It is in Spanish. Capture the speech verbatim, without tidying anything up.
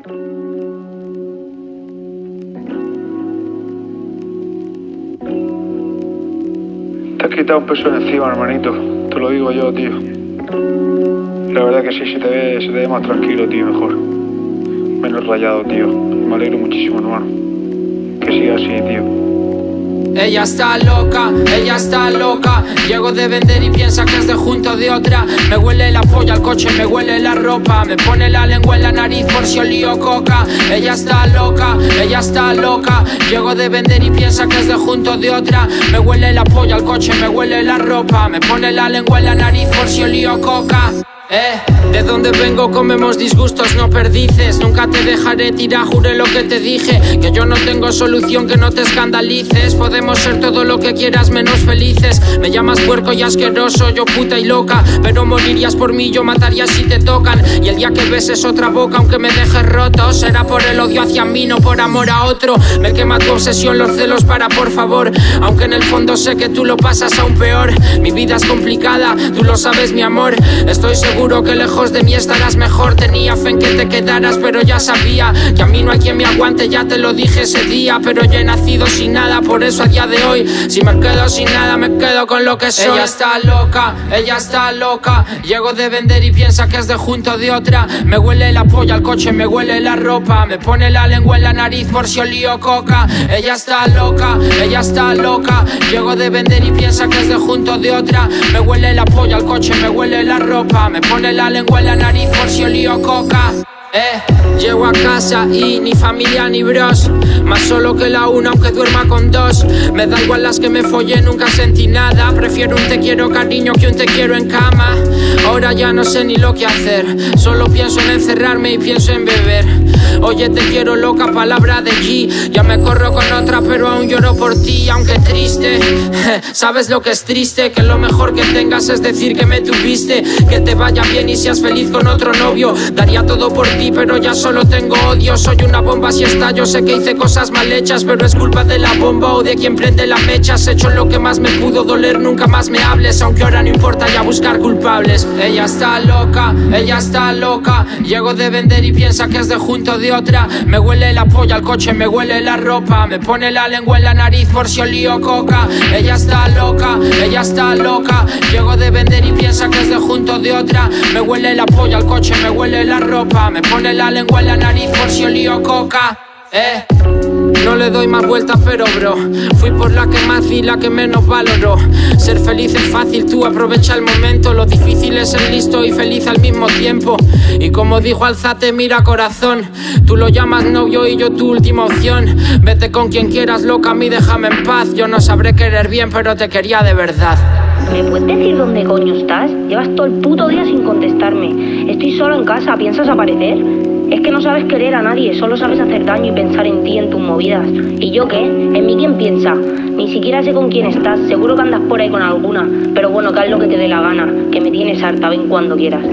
Te has quitado un peso encima, hermanito. Te lo digo yo, tío. La verdad que sí, se te ve, se te ve más tranquilo, tío, mejor. Menos rayado, tío. Me alegro muchísimo, hermano. Que siga así, tío. Ella está loca, ella está loca. Llego de vender y piensa que es de junto de otra. Me huele la polla, el coche, me huele la ropa. Me pone la lengua en la nariz por si olío coca. Ella está loca, ella está loca. Llego de vender y piensa que es de junto de otra. Me huele la polla, el coche, me huele la ropa. Me pone la lengua en la nariz por si olío coca. Eh, de donde vengo comemos disgustos, no perdices. Nunca te dejaré tirar, juré lo que te dije. Que yo no tengo solución, que no te escandalices. Podemos ser todo lo que quieras menos felices. Me llamas puerco y asqueroso, yo puta y loca. Pero morirías por mí, yo mataría si te tocan. Y el día que beses otra boca, aunque me dejes roto, será por el odio hacia mí, no por amor a otro. Me quema tu obsesión, los celos, para por favor. Aunque en el fondo sé que tú lo pasas aún peor. Mi vida es complicada, tú lo sabes, mi amor. Estoy seguro Seguro que lejos de mí estarás mejor. Tenía fe en que te quedaras, pero ya sabía que a mí no hay quien me aguante, ya te lo dije ese día. Pero yo he nacido sin nada, por eso a día de hoy, si me quedo sin nada, me quedo con lo que soy. Ella está loca, ella está loca. Llego de vender y piensa que es de junto de otra. Me huele la polla, el coche, me huele la ropa. Me pone la lengua en la nariz por si olío coca. Ella está loca, ella está loca. Llego de vender y piensa que es de junto de otra. Me huele la polla, el coche, me huele la ropa. Me pone la lengua en la nariz por si olío coca. Eh, llego a casa y ni familia ni bros. Más solo que la una aunque duerma con dos. Me da igual las que me follé, nunca sentí nada. Prefiero un te quiero cariño que un te quiero en cama. Ahora ya no sé ni lo que hacer. Solo pienso en encerrarme y pienso en beber. Oye, te quiero loca, palabra de G. Ya me corro con otra pero aún lloro por ti. Aunque triste, sabes lo que es triste. Que lo mejor que tengas es decir que me tuviste. Que te vaya bien y seas feliz con otro novio. Daría todo por ti pero ya solo tengo odio. Soy una bomba si estallo, sé que hice cosas mal hechas, pero es culpa de la bomba o de quien prende las mechas. He hecho lo que más me pudo doler, nunca más me hables. Aunque ahora no importa ya buscar culpables. Ella está loca, ella está loca. Llego de vender y piensa que es de junto de otra. Me huele la polla, el coche, me huele la ropa. Me pone la lengua en la nariz por si olío coca. Ella está loca, ella está loca. Llego de vender y piensa que es de junto de otra. Me huele la polla, el coche, me huele la ropa. Me pone la lengua en la nariz por si olío coca. Eh, no le doy más vueltas pero bro, fui por la que más di, la que menos valoró. Ser feliz es fácil, tú aprovecha el momento. Lo difícil es ser listo y feliz al mismo tiempo. Y como dijo Alzate, mira corazón, tú lo llamas novio y yo tu última opción. Vete con quien quieras loca, a mí déjame en paz. Yo no sabré querer bien pero te quería de verdad. ¿Me puedes decir dónde coño estás? Llevas todo el puto día sin contestarme. Estoy solo en casa, ¿piensas aparecer? Es que no sabes querer a nadie, solo sabes hacer daño y pensar en ti, en tus movidas. ¿Y yo qué? ¿En mí quién piensa? Ni siquiera sé con quién estás, seguro que andas por ahí con alguna. Pero bueno, que haz lo que te dé la gana, que me tienes harta, ven cuando quieras.